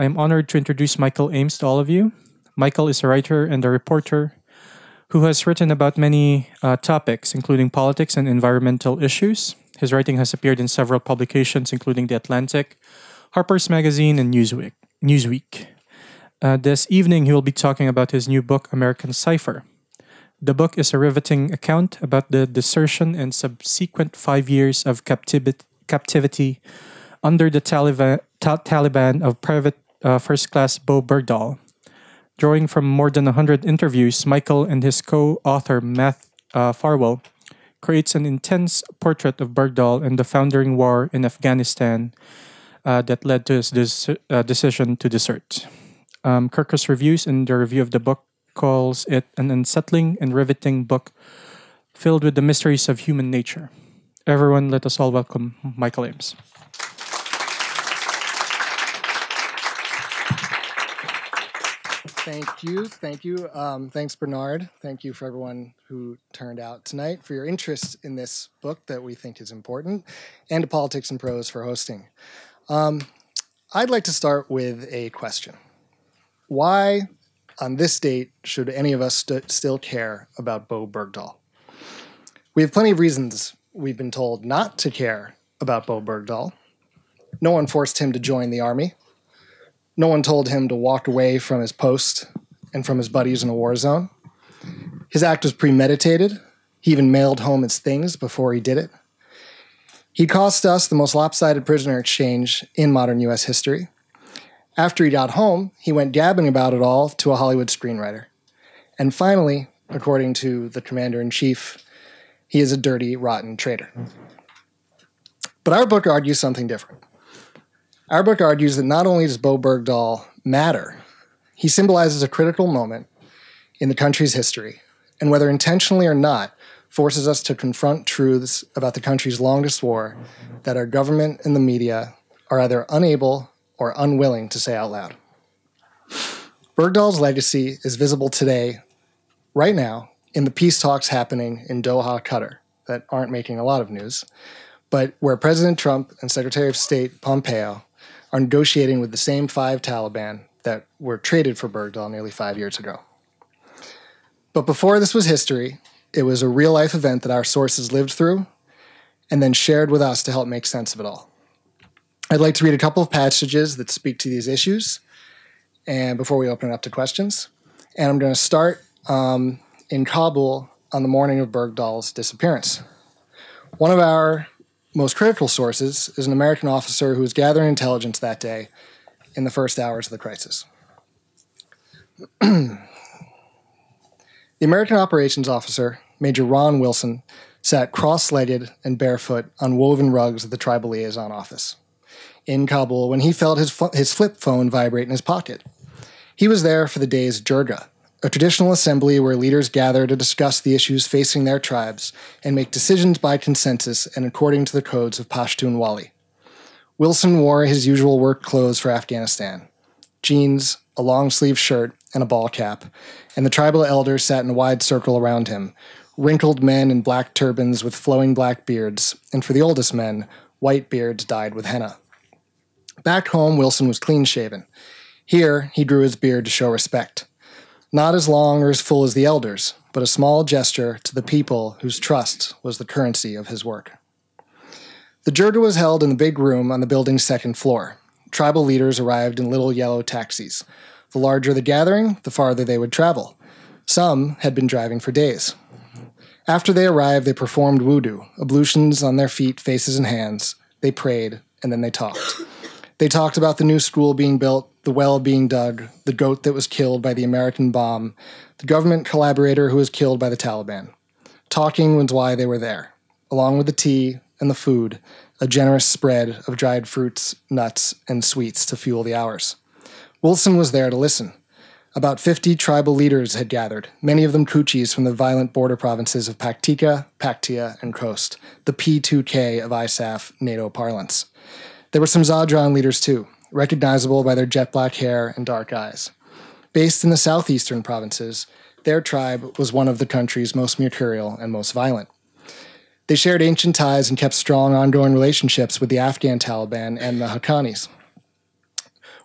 I am honored to introduce Michael Ames to all of you. Michael is a writer and a reporter who has written about many topics, including politics and environmental issues. His writing has appeared in several publications, including The Atlantic, Harper's Magazine, and Newsweek. This evening, he will be talking about his new book, American Cipher. The book is a riveting account about the desertion and subsequent 5 years of captivity under the Taliban of Private First Class Bowe Bergdahl. Drawing from more than 100 interviews, Michael and his co-author, Matt Farwell, creates an intense portrait of Bergdahl and the founding war in Afghanistan that led to his decision to desert. Kirkus Reviews, in the review of the book, calls it an unsettling and riveting book filled with the mysteries of human nature. Everyone, let us all welcome Michael Ames. Thank you. Thank you. Thanks, Bernard. Thank you for everyone who turned out tonight, for your interest in this book that we think is important, and to Politics and Prose for hosting. I'd like to start with a question. Why, on this date, should any of us still care about Bowe Bergdahl? We have plenty of reasons we've been told not to care about Bowe Bergdahl. No one forced him to join the army. No one told him to walk away from his post and from his buddies in a war zone. His act was premeditated. He even mailed home his things before he did it. He cost us the most lopsided prisoner exchange in modern U.S. history. After he got home, he went gabbing about it all to a Hollywood screenwriter. And finally, according to the commander-in-chief, he is a dirty, rotten traitor. But our book argues something different. Our book argues that not only does Bowe Bergdahl matter, he symbolizes a critical moment in the country's history, and whether intentionally or not, forces us to confront truths about the country's longest war that our government and the media are either unable or unwilling to say out loud. Bergdahl's legacy is visible today, right now, in the peace talks happening in Doha, Qatar, that aren't making a lot of news, but where President Trump and Secretary of State Pompeo are negotiating with the same 5 Taliban that were traded for Bergdahl nearly 5 years ago. But before this was history, it was a real-life event that our sources lived through and then shared with us to help make sense of it all. I'd like to read a couple of passages that speak to these issues and before we open it up to questions. And I'm going to start in Kabul on the morning of Bergdahl's disappearance. One of our most critical sources is an American officer who was gathering intelligence that day in the first hours of the crisis. The American operations officer, Major Ron Wilson, sat cross-legged and barefoot on woven rugs at the tribal liaison office in Kabul when he felt his flip phone vibrate in his pocket. He was there for the day's jirga, a traditional assembly where leaders gather to discuss the issues facing their tribes and make decisions by consensus and according to the codes of Pashtun Wali. Wilson wore his usual work clothes for Afghanistan: jeans, a long-sleeved shirt, and a ball cap, and the tribal elders sat in a wide circle around him, wrinkled men in black turbans with flowing black beards, and for the oldest men, white beards dyed with henna. Back home, Wilson was clean-shaven. Here, he grew his beard to show respect. Not as long or as full as the elders, but a small gesture to the people whose trust was the currency of his work. The jirga was held in the big room on the building's second floor. Tribal leaders arrived in little yellow taxis. The larger the gathering, the farther they would travel. Some had been driving for days. After they arrived, they performed wudu, ablutions on their feet, faces, and hands. They prayed, and then they talked. They talked about the new school being built, the well being dug, the goat that was killed by the American bomb, the government collaborator who was killed by the Taliban. Talking was why they were there, along with the tea and the food, a generous spread of dried fruits, nuts, and sweets to fuel the hours. Wilson was there to listen. About 50 tribal leaders had gathered, many of them Kuchis from the violent border provinces of Paktika, Paktia, and Coast, the P2K of ISAF NATO parlance. There were some Zadran leaders too, recognizable by their jet black hair and dark eyes. Based in the southeastern provinces, their tribe was one of the country's most mercurial and most violent. They shared ancient ties and kept strong ongoing relationships with the Afghan Taliban and the Haqqanis.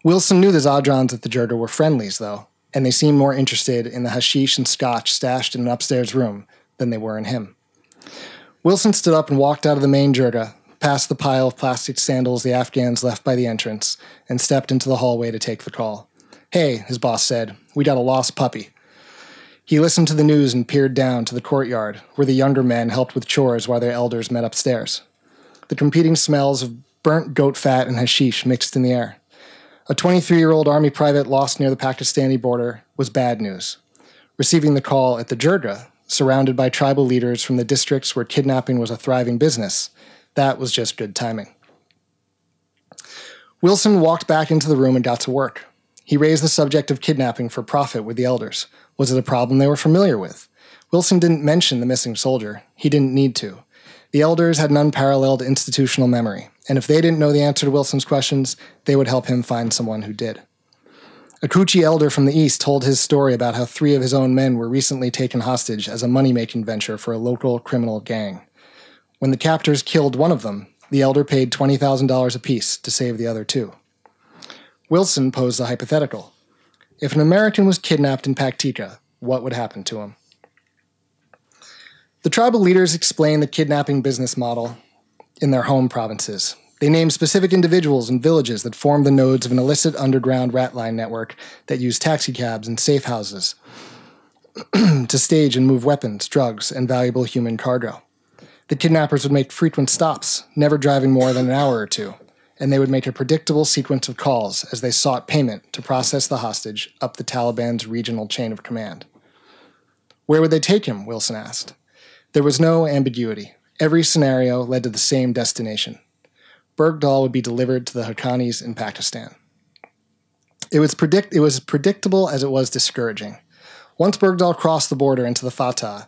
Wilson knew the Zadrans at the Jurda were friendlies, though, and they seemed more interested in the hashish and scotch stashed in an upstairs room than they were in him. Wilson stood up and walked out of the main Jurda, past the pile of plastic sandals the Afghans left by the entrance, and stepped into the hallway to take the call. "Hey," his boss said, "we got a lost puppy." He listened to the news and peered down to the courtyard, where the younger men helped with chores while their elders met upstairs. The competing smells of burnt goat fat and hashish mixed in the air. A 23-year-old army private lost near the Pakistani border was bad news. Receiving the call at the Jurda, surrounded by tribal leaders from the districts where kidnapping was a thriving business, that was just good timing. Wilson walked back into the room and got to work. He raised the subject of kidnapping for profit with the elders. Was it a problem they were familiar with? Wilson didn't mention the missing soldier. He didn't need to. The elders had an unparalleled institutional memory, and if they didn't know the answer to Wilson's questions, they would help him find someone who did. A Koochi elder from the East told his story about how three of his own men were recently taken hostage as a money-making venture for a local criminal gang. When the captors killed one of them, the elder paid $20,000 apiece to save the other two. Wilson posed a hypothetical. If an American was kidnapped in Paktika, what would happen to him? The tribal leaders explained the kidnapping business model in their home provinces. They named specific individuals and villages that formed the nodes of an illicit underground ratline network that used taxicabs and safe houses to stage and move weapons, drugs, and valuable human cargo. The kidnappers would make frequent stops, never driving more than an hour or two, and they would make a predictable sequence of calls as they sought payment to process the hostage up the Taliban's regional chain of command. "Where would they take him?" Wilson asked. There was no ambiguity. Every scenario led to the same destination. Bergdahl would be delivered to the Haqqanis in Pakistan. It was predictable as it was discouraging. Once Bergdahl crossed the border into the Fatah,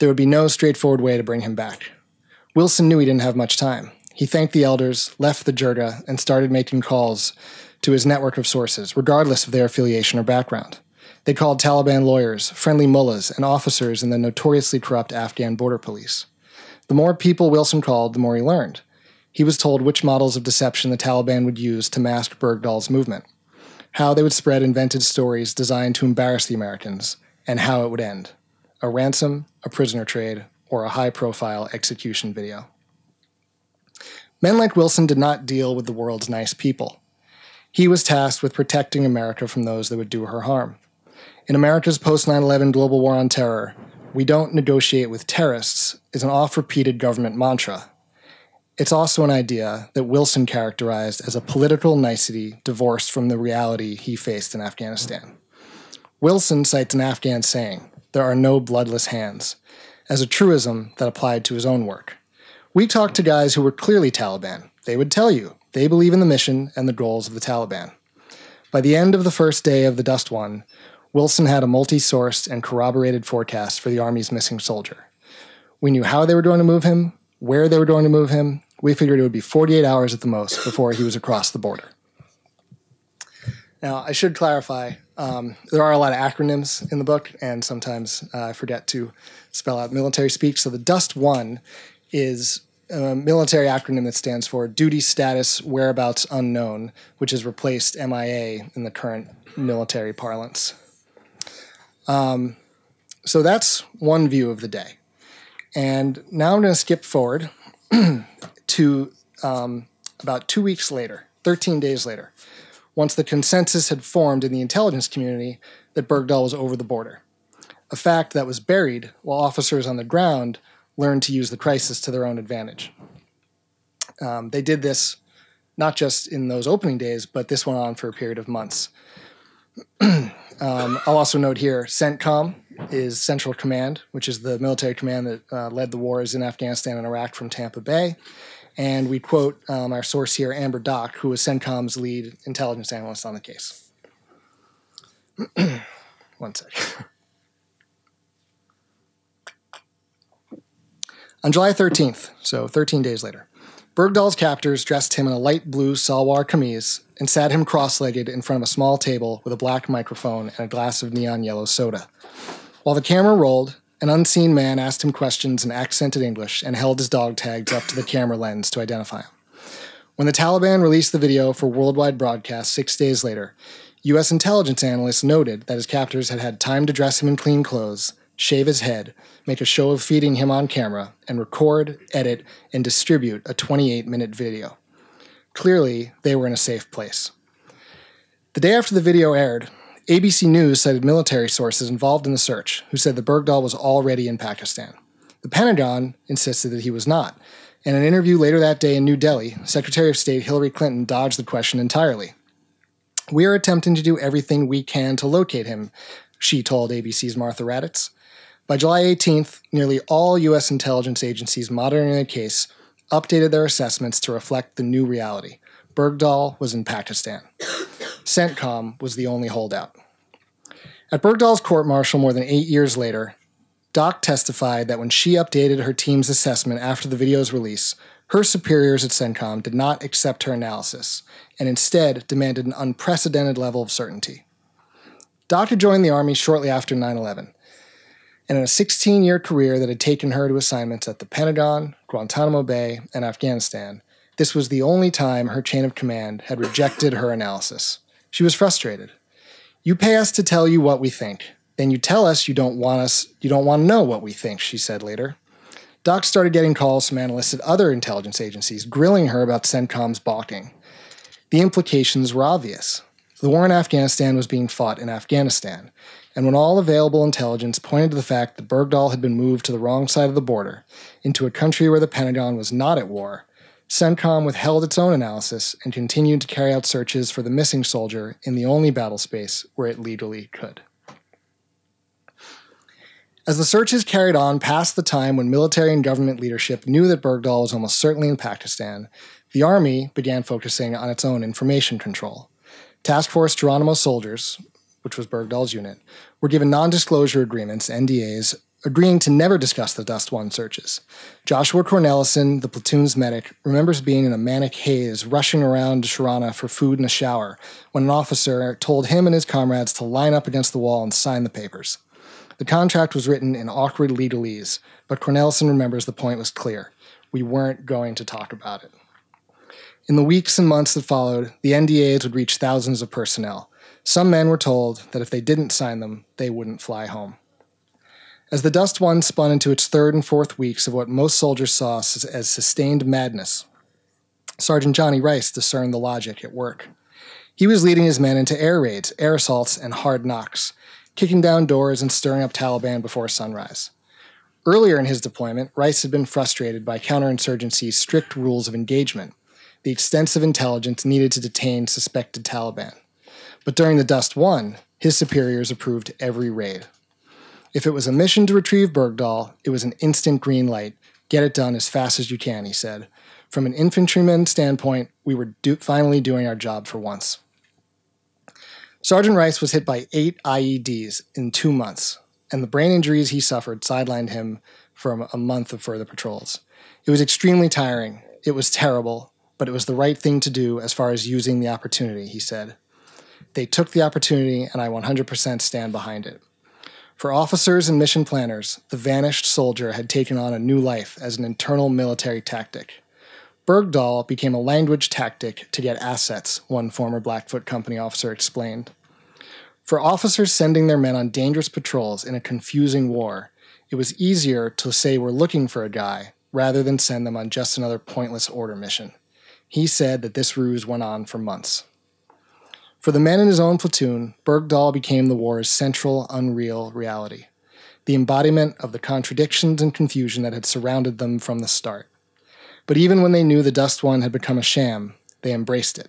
there would be no straightforward way to bring him back. Wilson knew he didn't have much time. He thanked the elders, left the Jurda, and started making calls to his network of sources, regardless of their affiliation or background. They called Taliban lawyers, friendly mullahs, and officers in the notoriously corrupt Afghan border police. The more people Wilson called, the more he learned. He was told which models of deception the Taliban would use to mask Bergdahl's movement, how they would spread invented stories designed to embarrass the Americans, and how it would end. A ransom, a prisoner trade, or a high-profile execution video. Men like Wilson did not deal with the world's nice people. He was tasked with protecting America from those that would do her harm. In America's post-9/11 global war on terror, "we don't negotiate with terrorists" is an oft-repeated government mantra. It's also an idea that Wilson characterized as a political nicety divorced from the reality he faced in Afghanistan. Wilson cites an Afghan saying, "there are no bloodless hands," as a truism that applied to his own work. We talked to guys who were clearly Taliban. They would tell you they believe in the mission and the goals of the Taliban. By the end of the first day of the Dust One, Wilson had a multi-sourced and corroborated forecast for the Army's missing soldier. We knew how they were going to move him, where they were going to move him. We figured it would be 48 hours at the most before he was across the border. Now, I should clarify, there are a lot of acronyms in the book, and sometimes I forget to spell out military speak. So the Dust One is a military acronym that stands for Duty Status Whereabouts Unknown, which has replaced MIA in the current military parlance. So that's one view of the day. And now I'm going to skip forward to about 2 weeks later, 13 days later, once the consensus had formed in the intelligence community that Bergdahl was over the border, a fact that was buried while officers on the ground learned to use the crisis to their own advantage. They did this not just in those opening days, but this went on for a period of months. I'll also note here, CENTCOM is Central Command, which is the military command that led the wars in Afghanistan and Iraq from Tampa Bay. And we quote our source here, Amber Doc, who was CENTCOM's lead intelligence analyst on the case. One second. On July 13th, so 13 days later, Bergdahl's captors dressed him in a light blue salwar kameez and sat him cross-legged in front of a small table with a black microphone and a glass of neon yellow soda. While the camera rolled, an unseen man asked him questions in accented English and held his dog tags up to the camera lens to identify him. When the Taliban released the video for worldwide broadcast 6 days later, U.S. intelligence analysts noted that his captors had had time to dress him in clean clothes, shave his head, make a show of feeding him on camera, and record, edit, and distribute a 28-minute video. Clearly, they were in a safe place. The day after the video aired, ABC News cited military sources involved in the search who said that Bergdahl was already in Pakistan. The Pentagon insisted that he was not. In an interview later that day in New Delhi, Secretary of State Hillary Clinton dodged the question entirely. "We are attempting to do everything we can to locate him," she told ABC's Martha Raddatz. By July 18th, nearly all U.S. intelligence agencies monitoring the case updated their assessments to reflect the new reality. Bergdahl was in Pakistan. CENTCOM was the only holdout. At Bergdahl's court-martial more than 8 years later, Doc testified that when she updated her team's assessment after the video's release, her superiors at CENTCOM did not accept her analysis, and instead demanded an unprecedented level of certainty. Doc had joined the Army shortly after 9/11, and in a 16-year career that had taken her to assignments at the Pentagon, Guantanamo Bay, and Afghanistan, this was the only time her chain of command had rejected her analysis. She was frustrated. "You pay us to tell you what we think. Then you tell us you don't want to know what we think," she said later. Doc started getting calls from analysts at other intelligence agencies grilling her about CENTCOM's balking. The implications were obvious. The war in Afghanistan was being fought in Afghanistan, and when all available intelligence pointed to the fact that Bergdahl had been moved to the wrong side of the border, into a country where the Pentagon was not at war, CENTCOM withheld its own analysis and continued to carry out searches for the missing soldier in the only battle space where it legally could. As the searches carried on past the time when military and government leadership knew that Bergdahl was almost certainly in Pakistan, the Army began focusing on its own information control. Task Force Geronimo soldiers, which was Bergdahl's unit, were given non-disclosure agreements, NDAs, agreeing to never discuss the Dust One searches. Joshua Cornelison, the platoon's medic, remembers being in a manic haze, rushing around Sharana for food and a shower, when an officer told him and his comrades to line up against the wall and sign the papers. The contract was written in awkward legalese, but Cornelison remembers the point was clear. We weren't going to talk about it. In the weeks and months that followed, the NDAs would reach thousands of personnel. Some men were told that if they didn't sign them, they wouldn't fly home. As the Dust One spun into its third and fourth weeks of what most soldiers saw as sustained madness, Sergeant Johnny Rice discerned the logic at work. He was leading his men into air raids, air assaults, and hard knocks, kicking down doors and stirring up Taliban before sunrise. Earlier in his deployment, Rice had been frustrated by counterinsurgency's strict rules of engagement, the extensive intelligence needed to detain suspected Taliban. But during the Dust One, his superiors approved every raid. If it was a mission to retrieve Bergdahl, it was an instant green light. Get it done as fast as you can, he said. From an infantryman standpoint, we were finally doing our job for once. Sergeant Rice was hit by 8 IEDs in 2 months, and the brain injuries he suffered sidelined him from a month of further patrols. It was extremely tiring, it was terrible, but it was the right thing to do as far as using the opportunity, he said. They took the opportunity, and I 100% stand behind it. For officers and mission planners, the vanished soldier had taken on a new life as an internal military tactic. Bergdahl became a language tactic to get assets, one former Blackfoot Company officer explained. For officers sending their men on dangerous patrols in a confusing war, it was easier to say we're looking for a guy rather than send them on just another pointless order mission. He said that this ruse went on for months. For the men in his own platoon, Bergdahl became the war's central, unreal reality, the embodiment of the contradictions and confusion that had surrounded them from the start. But even when they knew the Dust One had become a sham, they embraced it.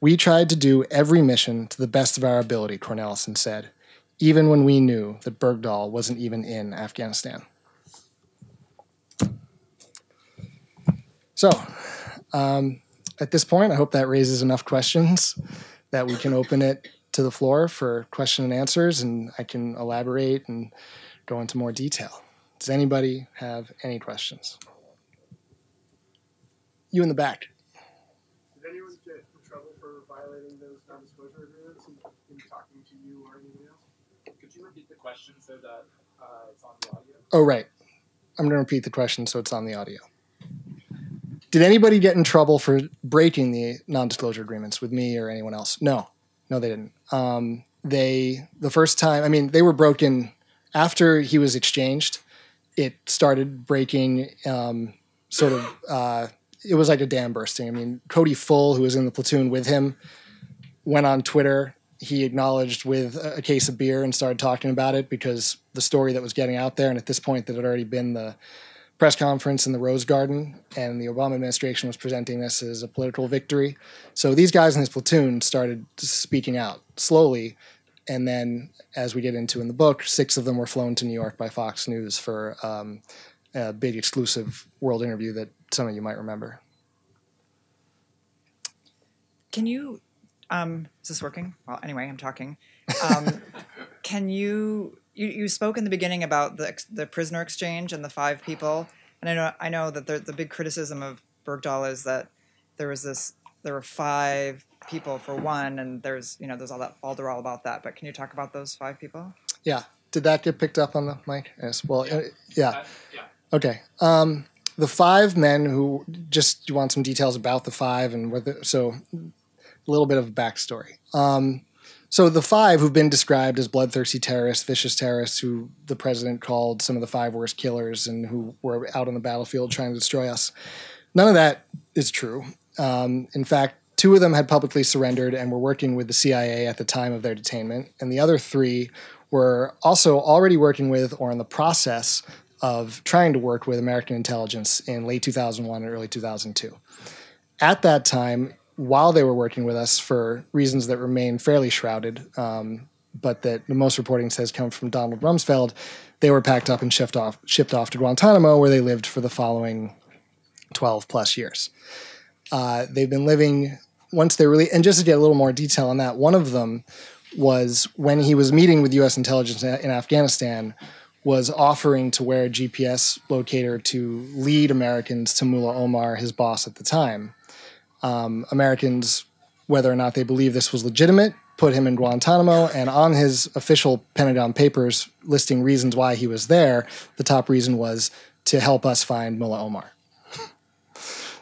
We tried to do every mission to the best of our ability, Cornelison said, even when we knew that Bergdahl wasn't even in Afghanistan. So, at this point, I hope that raises enough questions that we can open it to the floor for question and answers, and I can elaborate and go into more detail. Does anybody have any questions? You in the back. Did anyone get in trouble for violating those non-disclosure agreements in talking to you or anyone else? Could you repeat the question so that it's on the audio? Oh, right. I'm going to repeat the question so it's on the audio. Did anybody get in trouble for breaking the non-disclosure agreements with me or anyone else? No. No, they didn't. The first time, I mean, they were broken after he was exchanged. It started breaking it was like a dam bursting. I mean, Cody Full, who was in the platoon with him, went on Twitter. He acknowledged with a case of beer and started talking about it because the story that was getting out there, and at this point that had already been the press conference in the Rose Garden, and the Obama administration was presenting this as a political victory. So these guys in his platoon started speaking out slowly, and then, as we get into in the book, 6 of them were flown to New York by Fox News for a big exclusive world interview that some of you might remember. Can you, is this working? Well, anyway, I'm talking. Can you... You spoke in the beginning about the prisoner exchange and the 5 people, and I know that the big criticism of Bergdahl is that there were 5 people for one, and there's all that falderall about that. But can you talk about those 5 people? Yeah. Did that get picked up on the mic? Yes. Well, yeah. Yeah. Okay. The 5 men who just you want some details about the 5 and whether so a little bit of a backstory. So the 5 who've been described as bloodthirsty terrorists, vicious terrorists, who the president called some of the 5 worst killers and who were out on the battlefield trying to destroy us, none of that is true. In fact, 2 of them had publicly surrendered and were working with the CIA at the time of their detainment, and the other 3 were also already working with or in the process of trying to work with American intelligence in late 2001 and early 2002. At that time, while they were working with us for reasons that remain fairly shrouded, but that the most reporting says come from Donald Rumsfeld, they were packed up and shipped off to Guantanamo, where they lived for the following 12-plus years. They've been living, once they really, and just to get a little more detail on that, one of them was, when he was meeting with U.S. intelligence in Afghanistan, was offering to wear a GPS locator to lead Americans to Mullah Omar, his boss at the time. Americans, whether or not they believe this was legitimate, put him in Guantanamo, and on his official Pentagon papers listing reasons why he was there, the top reason was to help us find Mullah Omar.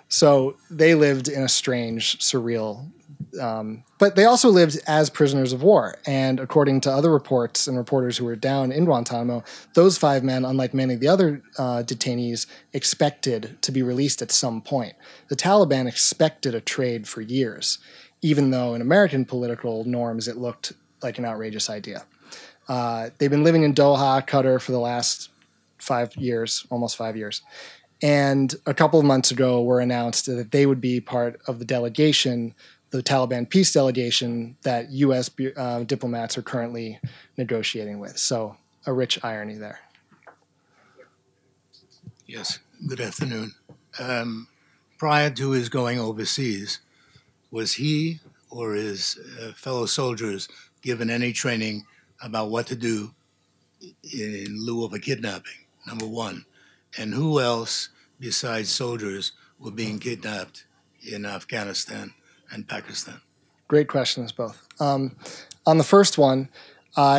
So they lived in a strange, surreal, but they also lived as prisoners of war. And according to other reports and reporters who were down in Guantanamo, those 5 men, unlike many of the other detainees, expected to be released at some point. The Taliban expected a trade for years, even though in American political norms it looked like an outrageous idea. They've been living in Doha, Qatar, for the last 5 years, almost 5 years. And a couple of months ago were announced that they would be part of the delegation, the Taliban peace delegation, that U.S. diplomats are currently negotiating with. So a rich irony there. Yes, good afternoon. Prior to his going overseas, was he or his fellow soldiers given any training about what to do in lieu of a kidnapping, number 1? And who else besides soldiers were being kidnapped in Afghanistan and Pakistan? Great questions, both. On the first one,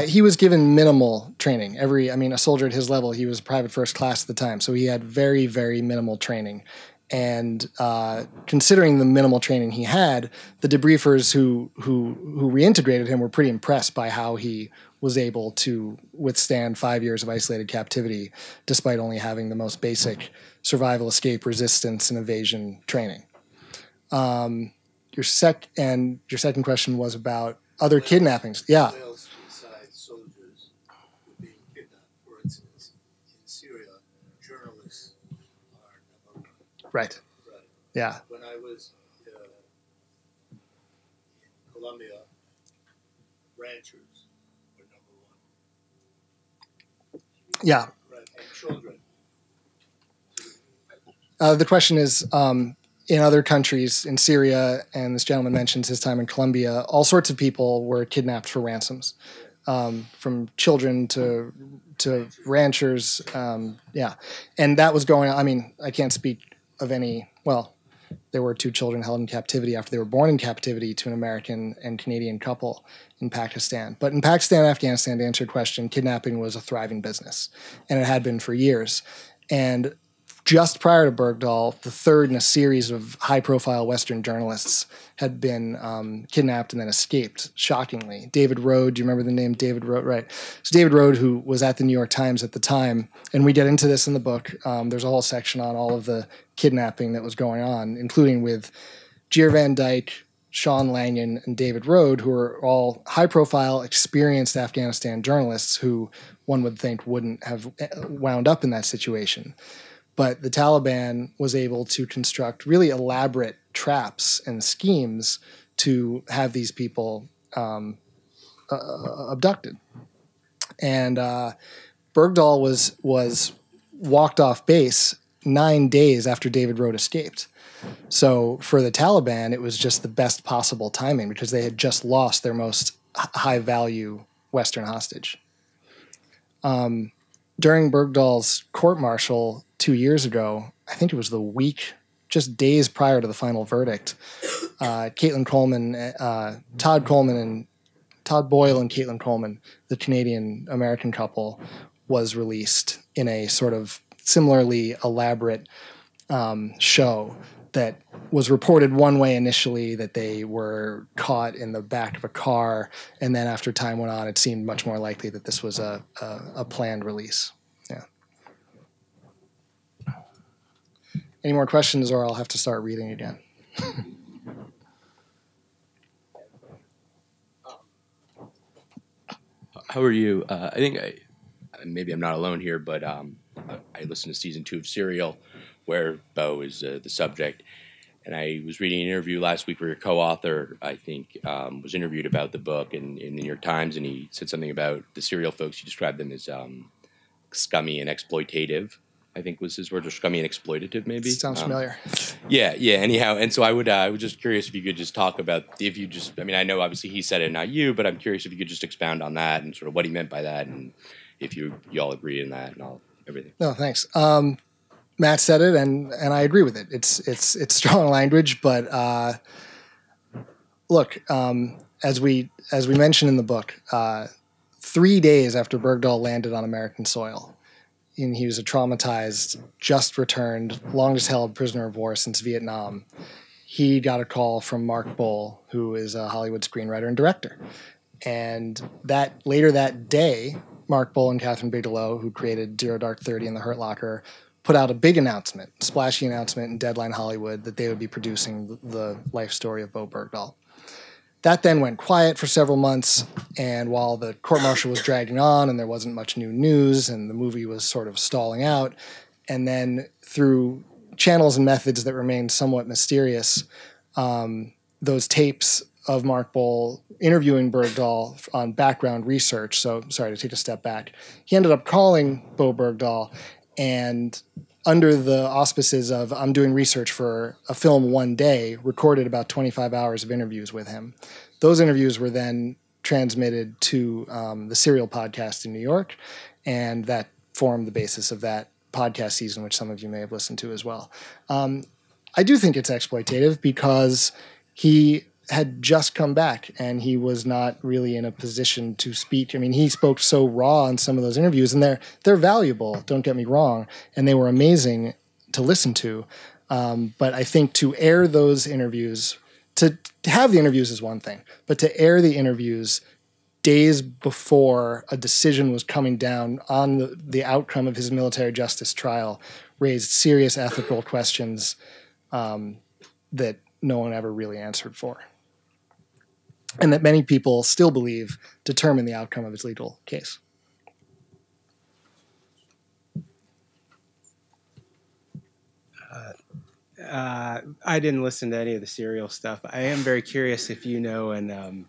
he was given minimal training. A soldier at his level, he was private first class at the time, so he had very, very minimal training. And considering the minimal training he had, the debriefers who reintegrated him were pretty impressed by how he was able to withstand 5 years of isolated captivity, despite only having the most basic survival, escape, resistance, and evasion training. Your second question was about other kidnappings. Yeah. Who else besides soldiers were being kidnapped? For instance, in Syria, journalists are number 1. Right. Right. Yeah. When I was in Colombia, ranchers. Yeah. The question is, in other countries, in Syria, and this gentleman mentions his time in Colombia, all sorts of people were kidnapped for ransoms, from children to ranchers. Yeah. And that was going on. I mean, I can't speak of any, well, there were 2 children held in captivity after they were born in captivity to an American and Canadian couple in Pakistan. But in Pakistan, Afghanistan, to answer your question, kidnapping was a thriving business, and it had been for years. And just prior to Bergdahl, the third in a series of high-profile Western journalists had been kidnapped and then escaped, shockingly. David Rode, do you remember the name? David Rode, right. So David Rode, who was at the New York Times at the time, and we get into this in the book. There's a whole section on all of the kidnapping that was going on, including with Geer Van Dyke, Sean Langan, and David Rode, who are all high-profile, experienced Afghanistan journalists who one would think wouldn't have wound up in that situation. But the Taliban was able to construct really elaborate traps and schemes to have these people abducted. And Bergdahl was walked off base 9 days after David Rode escaped. So for the Taliban, it was just the best possible timing because they had just lost their most high-value Western hostage. During Bergdahl's court-martial 2 years ago, I think it was the week, just days prior to the final verdict, Caitlin Coleman, Todd Boyle and Caitlin Coleman, the Canadian-American couple, was released in a sort of similarly elaborate show that was reported one way initially, that they were caught in the back of a car, and then after time went on, it seemed much more likely that this was a planned release. Yeah. Any more questions, or I'll have to start reading again. How are you? I think maybe I'm not alone here, but I listened to season 2 of Serial, where Bowe is the subject. And I was reading an interview last week where your co-author, I think, was interviewed about the book in the New York Times, and he said something about the Serial folks. He described them as scummy and exploitative, I think was his word, or scummy and exploitative, maybe? Sounds familiar. Yeah, yeah, anyhow. And so I was just curious if you could just talk about, if you just, I mean, I know obviously he said it, not you, but I'm curious if you could just expound on that and sort of what he meant by that, and if you all agree in that and all, everything. No, thanks. Matt said it, and I agree with it. It's strong language, but look, as we mentioned in the book, 3 days after Bergdahl landed on American soil, and he was a traumatized, just returned, longest held prisoner of war since Vietnam, he got a call from Mark Boal, who is a Hollywood screenwriter and director, and that later that day, Mark Boal and Catherine Bigelow, who created Zero Dark 30 and The Hurt Locker, put out a big announcement, splashy announcement in Deadline Hollywood, that they would be producing the life story of Bowe Bergdahl. That then went quiet for several months, and while the court-martial was dragging on and there wasn't much new news and the movie was sort of stalling out, and then through channels and methods that remained somewhat mysterious, those tapes of Mark Boal interviewing Bergdahl on background research, so sorry to take a step back, he ended up calling Bowe Bergdahl, and under the auspices of, I'm doing research for a film one day, recorded about 25 hours of interviews with him. Those interviews were then transmitted to the Serial podcast in New York, and that formed the basis of that podcast season, which some of you may have listened to as well. I do think it's exploitative because he had just come back and he was not really in a position to speak. I mean, he spoke so raw in some of those interviews, and they're valuable, don't get me wrong, and they were amazing to listen to. But I think to air those interviews, to have the interviews is one thing, but to air the interviews days before a decision was coming down on the outcome of his military justice trial raised serious ethical questions that no one ever really answered for, and that many people still believe determine the outcome of his legal case. I didn't listen to any of the Serial stuff. I am very curious if you know, and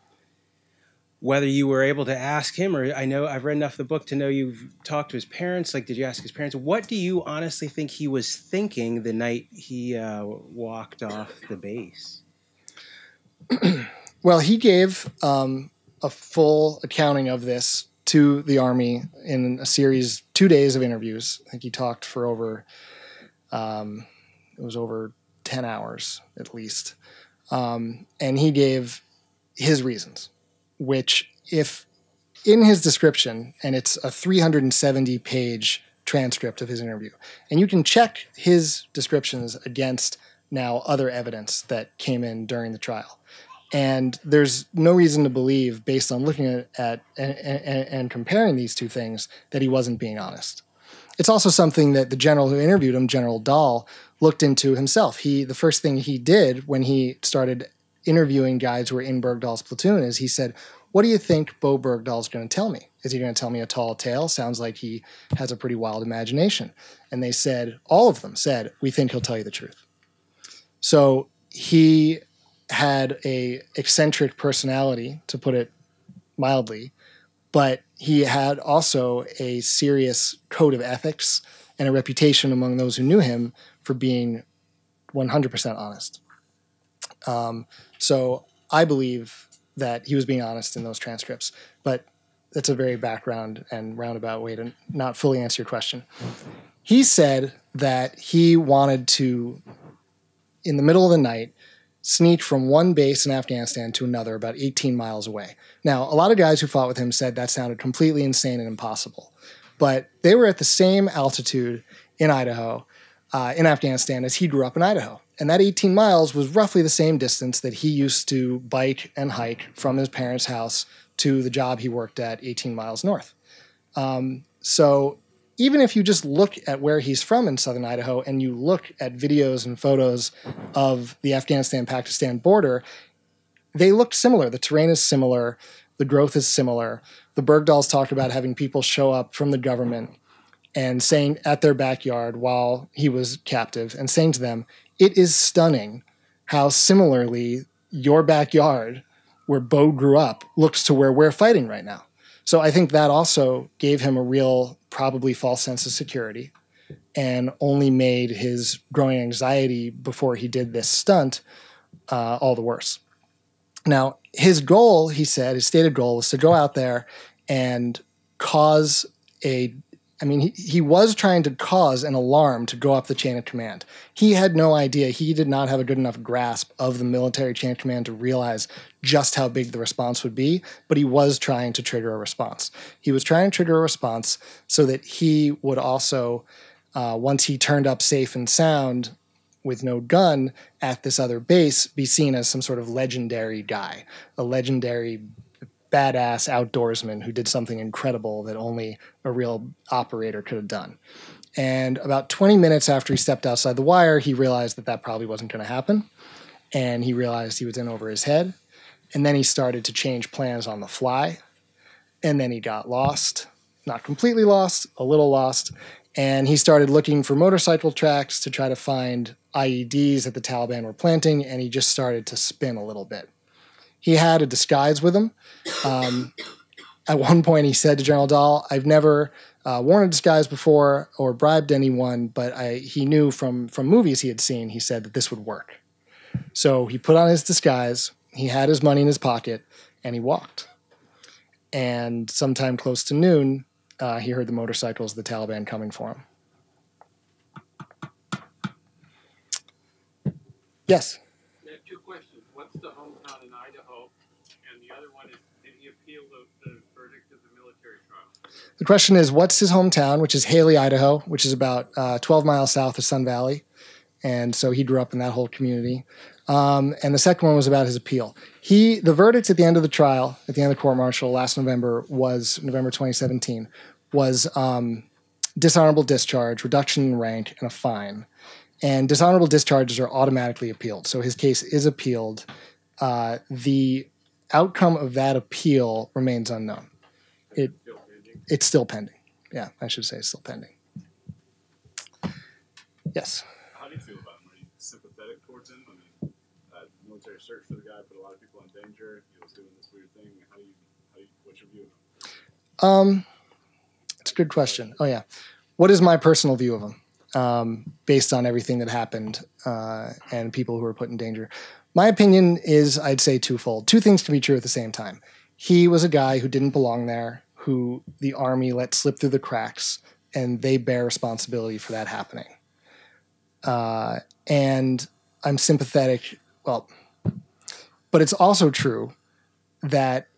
whether you were able to ask him, or I know I've read enough of the book to know you've talked to his parents. Like, did you ask his parents? What do you honestly think he was thinking the night he walked off the base? Well, he gave a full accounting of this to the Army in a series, 2 days of interviews. I think he talked for over, it was over 10 hours at least. And he gave his reasons, which if in his description, and it's a 370-page transcript of his interview. And you can check his descriptions against now other evidence that came in during the trial. And there's no reason to believe, based on looking at and comparing these two things, that he wasn't being honest. It's also something that the general who interviewed him, General Dahl, looked into himself. The first thing he did when he started interviewing guys who were in Bergdahl's platoon is he said, "What do you think Bowe Bergdahl's going to tell me? Is he going to tell me a tall tale? Sounds like he has a pretty wild imagination." And they said, all of them said, "We think he'll tell you the truth." So he had an eccentric personality, to put it mildly, but he had also a serious code of ethics and a reputation among those who knew him for being 100% honest. So I believe that he was being honest in those transcripts, but that's a very background and roundabout way to not fully answer your question. He said that he wanted to, in the middle of the night, sneak from one base in Afghanistan to another about 18 miles away. Now, a lot of guys who fought with him said that sounded completely insane and impossible, but they were at the same altitude in Idaho, in Afghanistan, as he grew up in Idaho. And that 18 miles was roughly the same distance that he used to bike and hike from his parents' house to the job he worked at 18 miles north. So even if you just look at where he's from in southern Idaho and you look at videos and photos of the Afghanistan-Pakistan border, they look similar. The terrain is similar. The growth is similar. The Bergdahls talked about having people show up from the government and saying at their backyard while he was captive and saying to them, "It is stunning how similarly your backyard, where Bowe grew up, looks to where we're fighting right now." So I think that also gave him a real, probably false sense of security and only made his growing anxiety before he did this stunt all the worse. Now, his goal, he said, his stated goal was to go out there and cause a he was trying to cause an alarm to go up the chain of command. He had no idea. He did not have a good enough grasp of the military chain of command to realize just how big the response would be, but he was trying to trigger a response. He was trying to trigger a response so that he would also, once he turned up safe and sound with no gun at this other base, be seen as some sort of legendary guy, a legendary badass outdoorsman who did something incredible that only a real operator could have done. And about 20 minutes after he stepped outside the wire, he realized that that probably wasn't going to happen. And he realized he was in over his head. And then he started to change plans on the fly. And then he got lost, not completely lost, a little lost. And he started looking for motorcycle tracks to try to find IEDs that the Taliban were planting. And he just started to spin a little bit. He had a disguise with him. At one point, he said to General Dahl, "I've never worn a disguise before or bribed anyone, but he knew from movies he had seen," he said, "that this would work." So he put on his disguise, he had his money in his pocket, and he walked. And sometime close to noon, he heard the motorcycles of the Taliban coming for him. Yes? I have two questions. What's the hometown in Idaho? The question is, what's his hometown, which is Haley, Idaho, which is about 12 miles south of Sun Valley. And so he grew up in that whole community. And the second one was about his appeal. The verdict at the end of the trial, at the end of the court-martial last November, was November 2017, was dishonorable discharge, reduction in rank, and a fine. And dishonorable discharges are automatically appealed. So his case is appealed. The outcome of that appeal remains unknown. It's still pending. Yeah, I should say it's still pending. Yes? How do you feel about him? Are you sympathetic towards him? I mean, military search for the guy put a lot of people in danger. He was doing this weird thing. What's your view of him? It's a good question. Oh, yeah. What is my personal view of him based on everything that happened and people who were put in danger? My opinion is, I'd say, twofold. Two things can be true at the same time. He was a guy who didn't belong there, who the army let slip through the cracks, and they bear responsibility for that happening. And I'm sympathetic, but it's also true that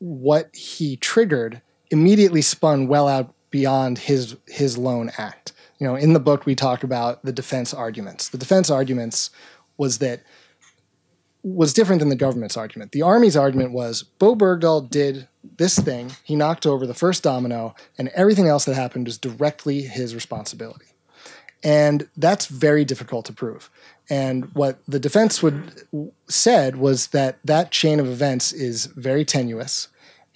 what he triggered immediately spun well out beyond his lone act. You know, in the book, we talk about the defense arguments. The defense arguments was different than the government's argument. The Army's argument was Bowe Bergdahl did this thing. He knocked over the first domino, and everything else that happened was directly his responsibility. And that's very difficult to prove. And what the defense said was that that chain of events is very tenuous,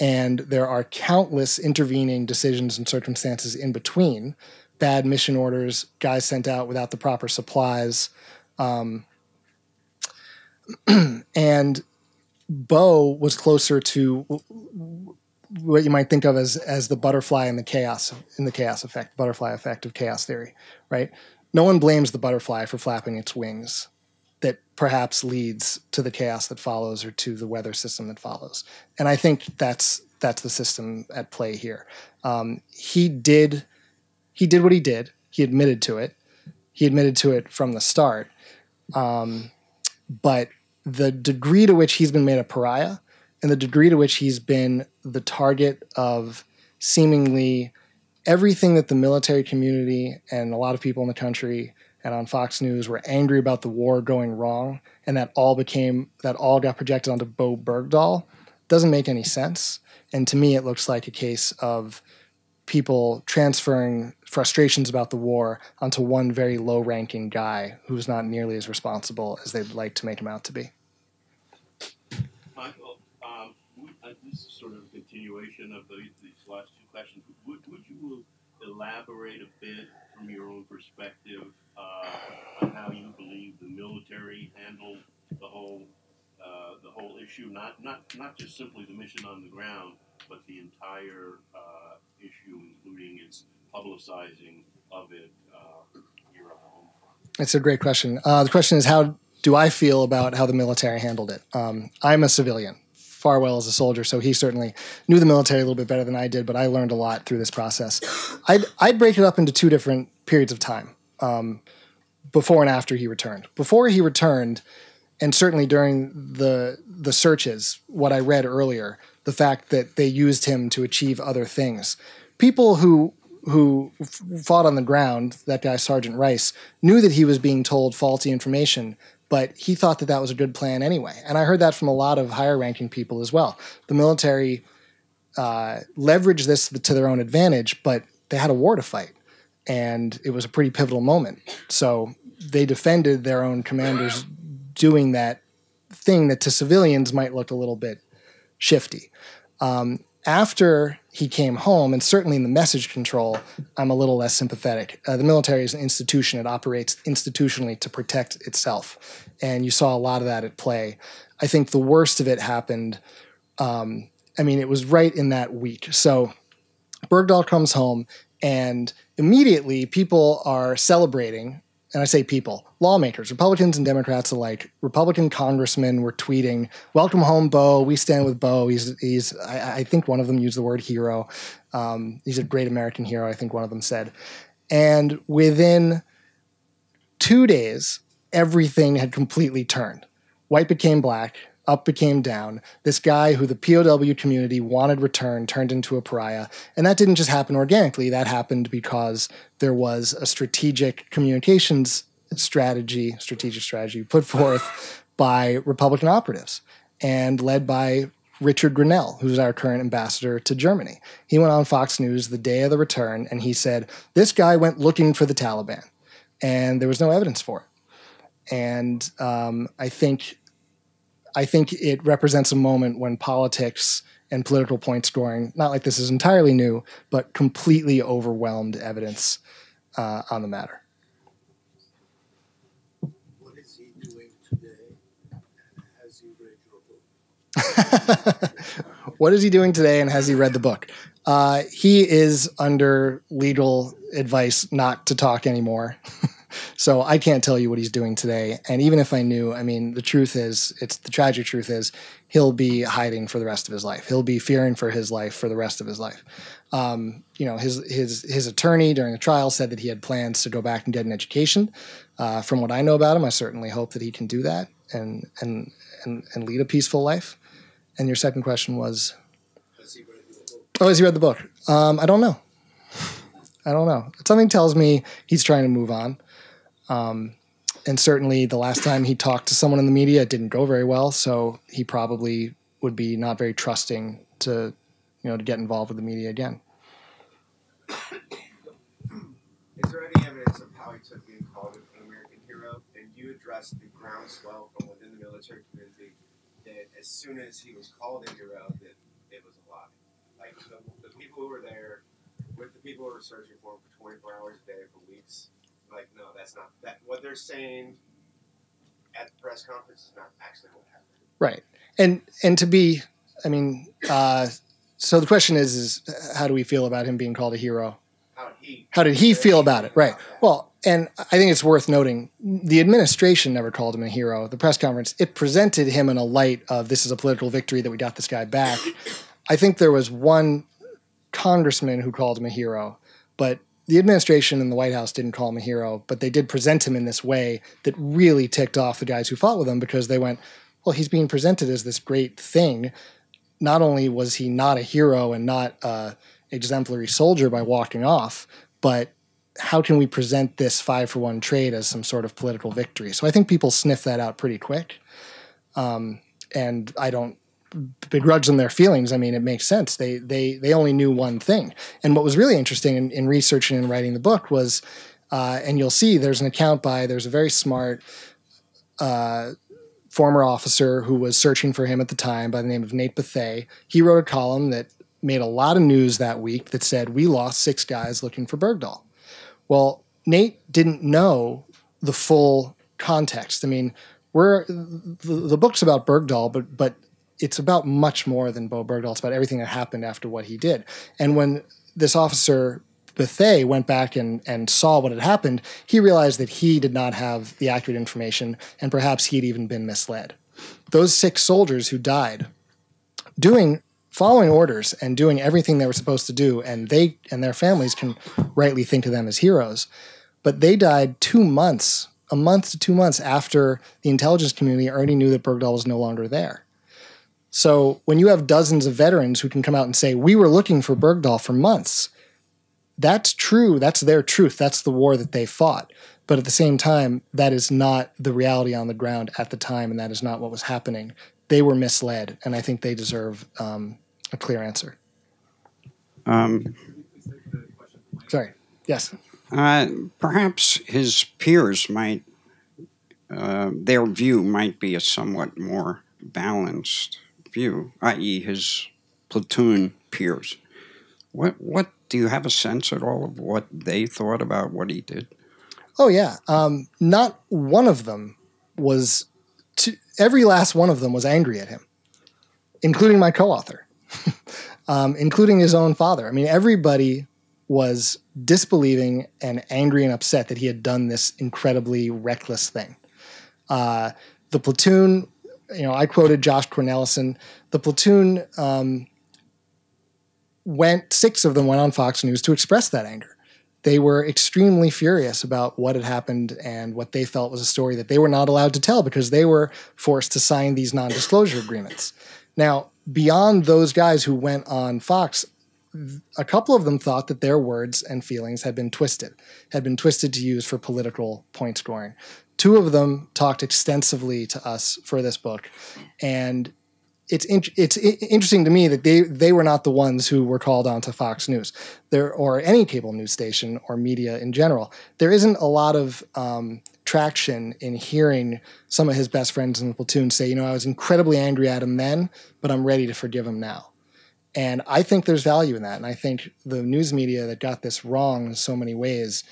and there are countless intervening decisions and circumstances in between. Bad mission orders, guys sent out without the proper supplies. And Bowe was closer to what you might think of as the butterfly in the chaos effect, butterfly effect of chaos theory, right? No one blames the butterfly for flapping its wings that perhaps leads to the chaos that follows or to the weather system that follows. And I think that's the system at play here. He did what he did. He admitted to it. He admitted to it from the start. But the degree to which he's been made a pariah and the degree to which he's been the target of seemingly everything that the military community and a lot of people in the country and on Fox News were angry about the war going wrong, and that all got projected onto Bowe Bergdahl, doesn't make any sense. And to me, it looks like a case of people transferring frustrations about the war onto one very low-ranking guy who's not nearly as responsible as they'd like to make him out to be. Michael, this is sort of a continuation of these last two questions. Would you elaborate a bit from your own perspective on how you believe the military handled the whole issue? Not just simply the mission on the ground, but the entire issue, including its publicizing of it here at home? That's a great question. The question is, how do I feel about how the military handled it? I'm a civilian. Farwell is a soldier, so he certainly knew the military a little bit better than I did, but I learned a lot through this process. I'd break it up into two different periods of time, before and after he returned. Before he returned, and certainly during the searches, what I read earlier, the fact that they used him to achieve other things. People who fought on the ground, that guy Sergeant Rice, knew that he was being told faulty information, but he thought that that was a good plan anyway. And I heard that from a lot of higher-ranking people as well. The military leveraged this to their own advantage, but they had a war to fight, and it was a pretty pivotal moment. So they defended their own commanders doing that thing that to civilians might look a little bit shifty. After he came home, and certainly in the message control, I'm a little less sympathetic. The military is an institution. It operates institutionally to protect itself, and you saw a lot of that at play. I think the worst of it happened, I mean, it was right in that week. So Bergdahl comes home, and immediately people are celebrating. And I say people, lawmakers, Republicans and Democrats alike. Republican congressmen were tweeting, "Welcome home, Bowe. We stand with Bowe." I think one of them used the word hero. He's a great American hero, I think one of them said. And within 2 days, everything had completely turned. White became black. Up became down. This guy who the POW community wanted returned turned into a pariah. And that didn't just happen organically. That happened because there was a strategic communications strategy put forth by Republican operatives and led by Richard Grenell, who's our current ambassador to Germany. He went on Fox News the day of the return, and he said, this guy went looking for the Taliban. And there was no evidence for it. And I think it represents a moment when politics and political point scoring, not like this is entirely new, but completely overwhelmed evidence on the matter. What is he doing today? Has he read your book? What is he doing today, and has he read the book? He is under legal advice not to talk anymore. So I can't tell you what he's doing today. And even if I knew, I mean, the tragic truth is he'll be hiding for the rest of his life. He'll be fearing for his life for the rest of his life. You know, his attorney during the trial said that he had plans to go back and get an education. From what I know about him, I certainly hope that he can do that and lead a peaceful life. And your second question was? Has he read the book? Oh, has he read the book? I don't know. I don't know. Something tells me he's trying to move on. And certainly the last time he talked to someone in the media, it didn't go very well. So he probably would be not very trusting to, you know, to get involved with the media again. Is there any evidence of how he took being called an American hero? And you addressed the groundswell from within the military community that as soon as he was called a hero, that it was a lie. Like the people who were there, with the people who were searching for him for 24 hours a day for weeks, like, no, that's not that. What they're saying at the press conference is not actually what happened. Right. And to be, I mean, so the question is how do we feel about him being called a hero? How did he feel about it? Right. Well, and I think it's worth noting the administration never called him a hero. The press conference, it presented him in a light of this is a political victory that we got this guy back. I think there was one congressman who called him a hero, but the administration and the White House didn't call him a hero, but they did present him in this way that really ticked off the guys who fought with him because they went, well, he's being presented as this great thing. Not only was he not a hero and not an exemplary soldier by walking off, but how can we present this 5-for-1 trade as some sort of political victory? So I think people sniff that out pretty quick. And I don't begrudge them their feelings. I mean, it makes sense. They only knew one thing. And what was really interesting in researching and writing the book was, and you'll see there's an account by, there's a very smart former officer who was searching for him at the time by the name of Nate Bethea. He wrote a column that made a lot of news that week that said, we lost 6 guys looking for Bergdahl. Well, Nate didn't know the full context. I mean, the book's about Bergdahl, but it's about much more than Bowe Bergdahl. It's about everything that happened after what he did. And when this officer, Bethea, went back and saw what had happened, he realized that he did not have the accurate information, and perhaps he'd even been misled. Those 6 soldiers who died following orders and doing everything they were supposed to do, and they and their families can rightly think of them as heroes, but they died 2 months, a month to 2 months after the intelligence community already knew that Bergdahl was no longer there. So when you have dozens of veterans who can come out and say, we were looking for Bergdahl for months, that's true. That's their truth. That's the war that they fought. But at the same time, that is not the reality on the ground at the time, and that is not what was happening. They were misled, and I think they deserve a clear answer. Sorry. Yes. Perhaps his peers might, their view might be a somewhat more balanced view, i.e. his platoon peers. What do you have a sense at all of what they thought about what he did? Oh, yeah. Not one of them was, every last one of them was angry at him, including my co-author, including his own father. I mean, everybody was disbelieving and angry and upset that he had done this incredibly reckless thing. The platoon, you know, I quoted Josh Cornelison. The platoon six of them went on Fox News to express that anger. They were extremely furious about what had happened and what they felt was a story that they were not allowed to tell because they were forced to sign these non-disclosure agreements. Now, beyond those guys who went on Fox, a couple of them thought that their words and feelings had been twisted to use for political point scoring. 2 of them talked extensively to us for this book, and it's interesting to me that they were not the ones who were called onto Fox News or any cable news station or media in general. There isn't a lot of traction in hearing some of his best friends in the platoon say, you know, I was incredibly angry at him then, but I'm ready to forgive him now. And I think there's value in that, and I think the news media that got this wrong in so many ways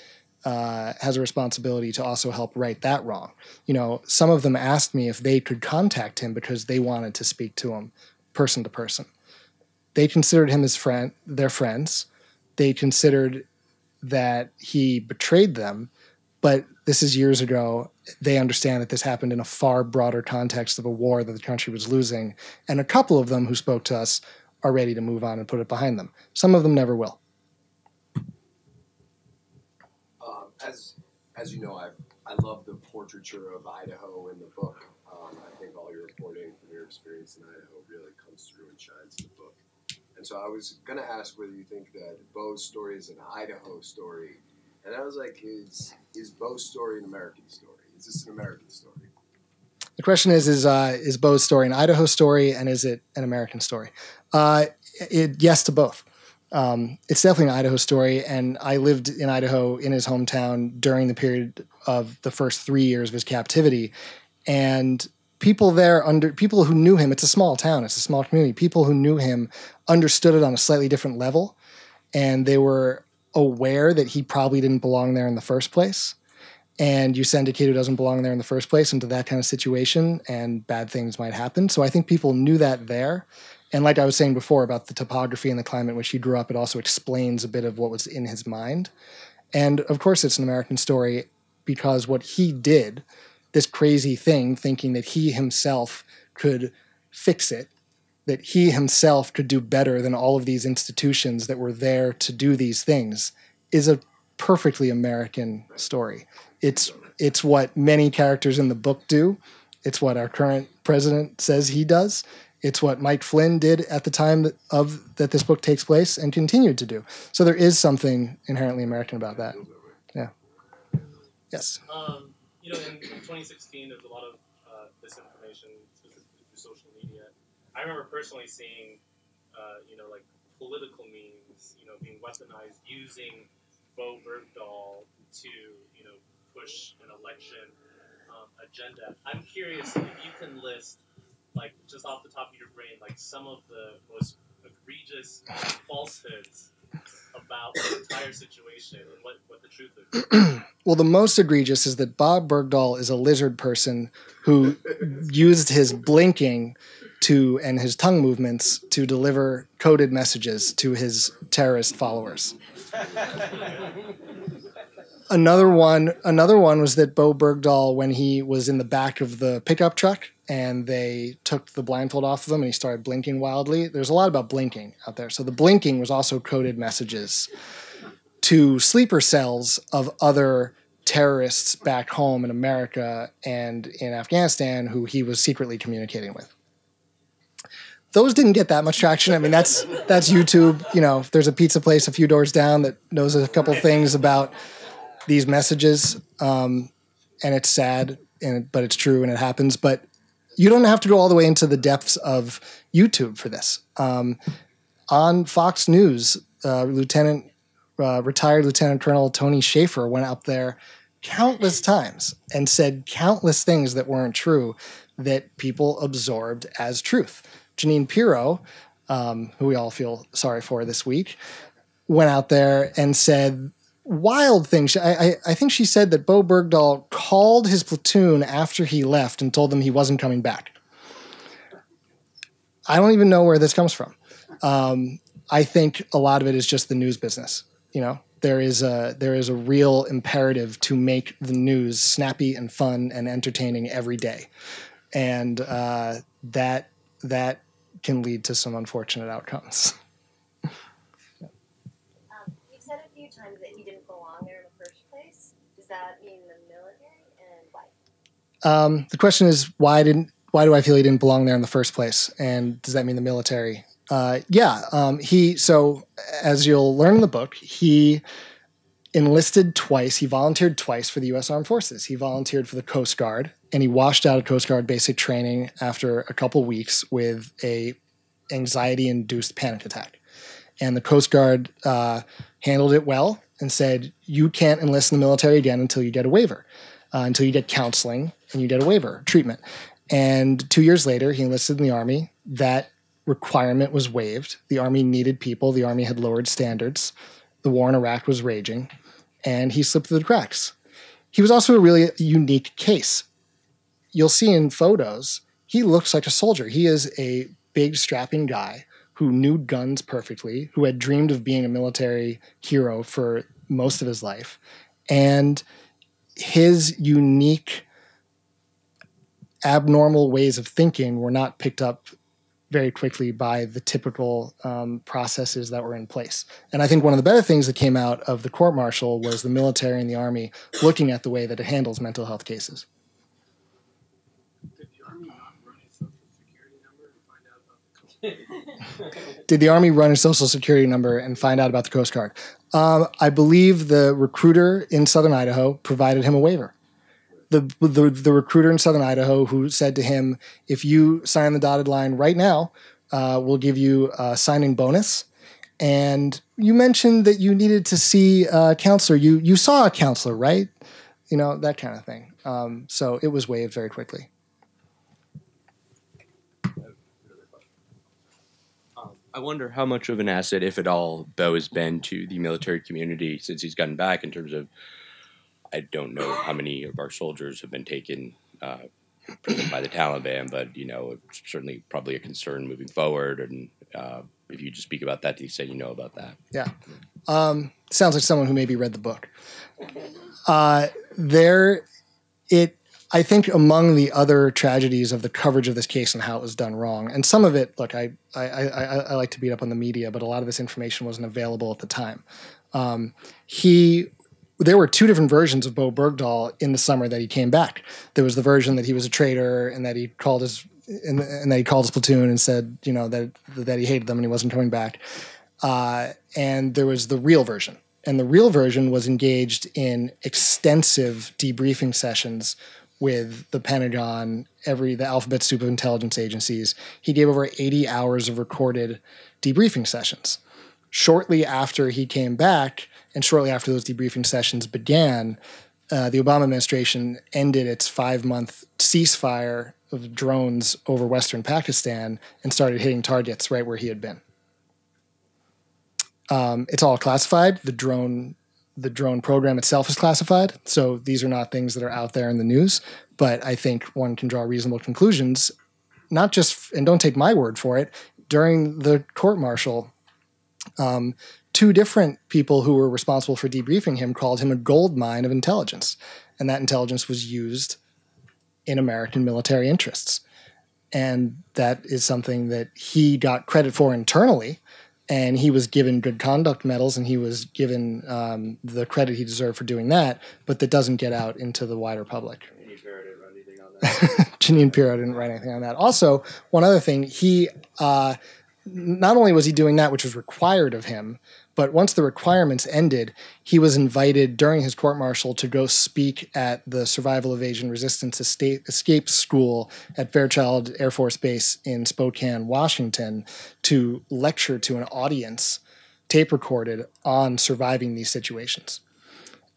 has a responsibility to also help right that wrong. You know, some of them asked me if they could contact him because they wanted to speak to him person to person. They considered him as their friends. They considered that he betrayed them, but this is years ago. They understand that this happened in a far broader context of a war that the country was losing. And a couple of them who spoke to us are ready to move on and put it behind them. Some of them never will. As you know, I love the portraiture of Idaho in the book. I think all your reporting from your experience in Idaho really comes through and shines in the book. And so I was going to ask whether you think that Bowe's story is an Idaho story. And I was like, is Bowe's story an American story? Is this an American story? The question is Bowe's story an Idaho story, and is it an American story? Yes to both. It's definitely an Idaho story, and I lived in Idaho in his hometown during the period of the first 3 years of his captivity. And people there, people who knew him, it's a small town, it's a small community, people who knew him understood it on a slightly different level, and they were aware that he probably didn't belong there in the first place. And you send a kid who doesn't belong there in the first place into that kind of situation, and bad things might happen. So I think people knew that there. And like I was saying before about the topography and the climate in which he grew up, it also explains a bit of what was in his mind. And of course it's an American story, because what he did, this crazy thing, thinking that he himself could fix it, that he himself could do better than all of these institutions that were there to do these things, is a perfectly American story. It's what many characters in the book do. It's what our current president says he does. It's what Mike Flynn did at the time that this book takes place and continued to do. So there is something inherently American about that. Yeah. Yes. You know, in 2016, there's a lot of disinformation, specifically through social media. I remember personally seeing, you know, like political memes, you know, being weaponized, using Bowe Bergdahl to, you know, push an election agenda. I'm curious if you can list, like, just off the top of your brain, like, some of the most egregious falsehoods about the entire situation and what the truth is. Well, the most egregious is that Bowe Bergdahl is a lizard person who used his blinking and his tongue movements to deliver coded messages to his terrorist followers. Another one was that Bowe Bergdahl, when he was in the back of the pickup truck and they took the blindfold off of him and he started blinking wildly. There's a lot about blinking out there. So the blinking was also coded messages to sleeper cells of other terrorists back home in America and in Afghanistan who he was secretly communicating with. Those didn't get that much traction. I mean, that's YouTube. You know, there's a pizza place a few doors down that knows a couple things about these messages, and it's sad, but it's true and it happens. But you don't have to go all the way into the depths of YouTube for this. On Fox News, retired Lieutenant Colonel Tony Schaefer went up there countless times and said countless things that weren't true that people absorbed as truth. Jeanine Pirro, who we all feel sorry for this week, went out there and said wild things. I think she said that Bowe Bergdahl called his platoon after he left and told them he wasn't coming back. I don't even know where this comes from. I think a lot of it is just the news business. You know, there is a real imperative to make the news snappy and fun and entertaining every day, and that can lead to some unfortunate outcomes. Yeah. You've said a few times that he didn't belong there in the first place. Does that mean the military, and why? The question is, why do I feel he didn't belong there in the first place? And does that mean the military? So as you'll learn in the book, he enlisted twice. He volunteered twice for the U.S. Armed Forces. He volunteered for the Coast Guard, and he washed out of Coast Guard basic training after a couple weeks with an anxiety-induced panic attack. And the Coast Guard handled it well and said, you can't enlist in the military again until you get a waiver, until you get counseling and you get a waiver, treatment. And 2 years later, he enlisted in the Army. That requirement was waived. The Army needed people. The Army had lowered standards. The war in Iraq was raging. And he slipped through the cracks. He was also a really unique case. You'll see in photos, he looks like a soldier. He is a big, strapping guy who knew guns perfectly, who had dreamed of being a military hero for most of his life. And his unique, abnormal ways of thinking were not picked up very quickly by the typical processes that were in place. And I think one of the better things that came out of the court-martial was the military and the Army looking at the way that it handles mental health cases. Did the Army not run a social security number to find out about the Did the Army run a social security number and find out about the Coast Guard? I believe the recruiter in southern Idaho provided him a waiver. The recruiter in southern Idaho who said to him, if you sign the dotted line right now, we'll give you a signing bonus. And you mentioned that you needed to see a counselor. You saw a counselor, right? You know, that kind of thing. So it was waived very quickly. I wonder how much of an asset, if at all, Bowe has been to the military community since he's gotten back, in terms of, I don't know how many of our soldiers have been taken by the Taliban, but, you know, it's certainly probably a concern moving forward. And if you just speak about that, do you say you know about that? Yeah. Sounds like someone who maybe read the book. I think among the other tragedies of the coverage of this case and how it was done wrong, and some of it, look, I like to beat up on the media, but a lot of this information wasn't available at the time. There were two different versions of Bowe Bergdahl in the summer that he came back. There was the version that he was a traitor and that he called his platoon and said, you know, that he hated them and he wasn't coming back. And there was the real version. And the real version was engaged in extensive debriefing sessions with the Pentagon, the alphabet soup of intelligence agencies. He gave over 80 hours of recorded debriefing sessions. Shortly after he came back, and shortly after those debriefing sessions began, the Obama administration ended its 5-month ceasefire of drones over western Pakistan and started hitting targets right where he had been. It's all classified. The drone program itself is classified. So these are not things that are out there in the news, but I think one can draw reasonable conclusions, not just, and don't take my word for it, during the court-martial, two different people who were responsible for debriefing him called him a gold mine of intelligence. And that intelligence was used in American military interests. And that is something that he got credit for internally. And he was given good conduct medals, and he was given the credit he deserved for doing that, but that doesn't get out into the wider public. Jeanine Pirro didn't write anything on that. Jeanine Pirro didn't write anything on that. Also, one other thing, he not only was he doing that, which was required of him, but once the requirements ended, he was invited during his court-martial to go speak at the Survival Evasion Resistance Escape School at Fairchild Air Force Base in Spokane, Washington, to lecture to an audience, tape-recorded, on surviving these situations.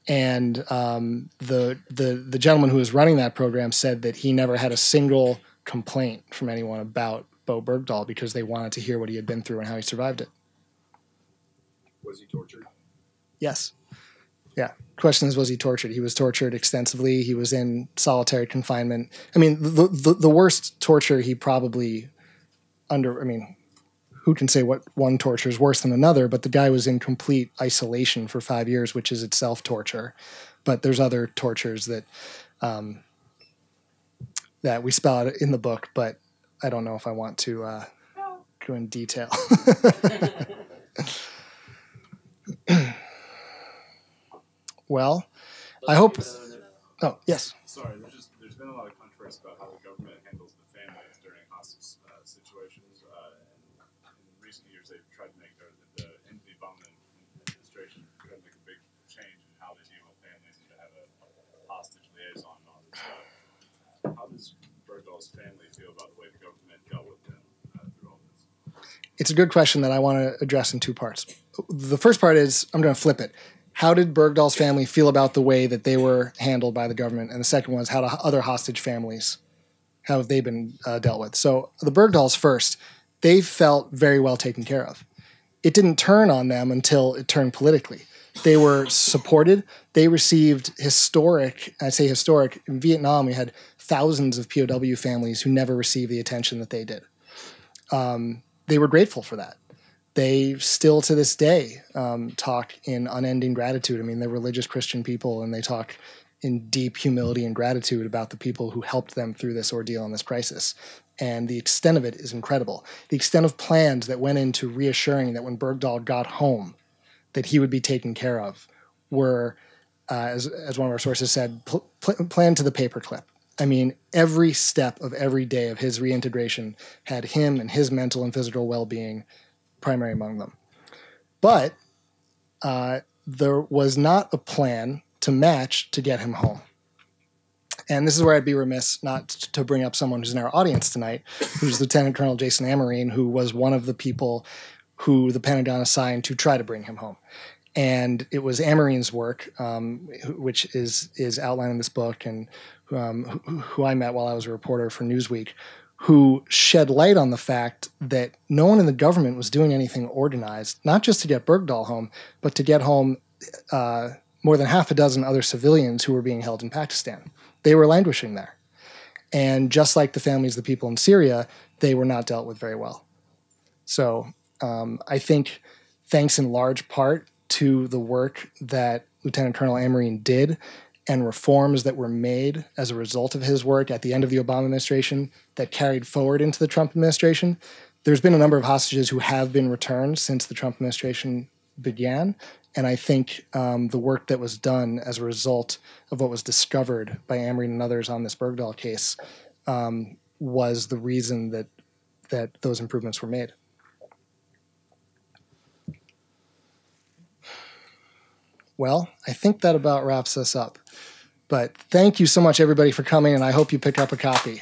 And the gentleman who was running that program said that he never had a single complaint from anyone about Bowe Bergdahl because they wanted to hear what he had been through and how he survived it. Was he tortured? Yes. Yeah. Question is, was he tortured? He was tortured extensively. He was in solitary confinement. I mean, the worst torture he probably I mean, who can say what one torture is worse than another, but the guy was in complete isolation for 5 years, which is itself torture. But there's other tortures that, that we spell out in the book, but I don't know if I want to go in detail. Well, I hope. Oh, yes. Sorry, there's been a lot of controversy about how the government handles the families during hostage situations. And in recent years, they've tried to make the Obama administration tried to make a big change in how they deal with families and to have a hostage liaison and all this stuff. How does Bergdahl's family feel about the way the government dealt with them through all this? It's a good question that I want to address in two parts. The first part is I'm going to flip it. How did Bergdahl's family feel about the way that they were handled by the government? And the second one is how do other hostage families, how have they been dealt with? So the Bergdahls first, they felt very well taken care of. It didn't turn on them until it turned politically. They were supported. They received historic, I say historic, in Vietnam we had thousands of POW families who never received the attention that they did. They were grateful for that. They still to this day talk in unending gratitude. I mean, they're religious Christian people, and they talk in deep humility and gratitude about the people who helped them through this ordeal and this crisis. And the extent of it is incredible. The extent of plans that went into reassuring that when Bergdahl got home, that he would be taken care of were, as one of our sources said, planned to the paperclip. I mean, every step of every day of his reintegration had him and his mental and physical well-being primary among them. But there was not a plan to match to get him home. And this is where I'd be remiss not to bring up someone who's in our audience tonight, who's Lieutenant Colonel Jason Amarine, who was one of the people who the Pentagon assigned to try to bring him home. And it was Amarine's work, which is outlined in this book, and who I met while I was a reporter for Newsweek, who shed light on the fact that no one in the government was doing anything organized, not just to get Bergdahl home, but to get home more than half a dozen other civilians who were being held in Pakistan. They were languishing there. And just like the families of the people in Syria, they were not dealt with very well. So I think thanks in large part to the work that Lieutenant Colonel Amarine did and reforms that were made as a result of his work at the end of the Obama administration that carried forward into the Trump administration, there's been a number of hostages who have been returned since the Trump administration began. And I think the work that was done as a result of what was discovered by Amarine and others on this Bergdahl case was the reason that those improvements were made. Well, I think that about wraps us up. But thank you so much, everybody, for coming, and I hope you pick up a copy.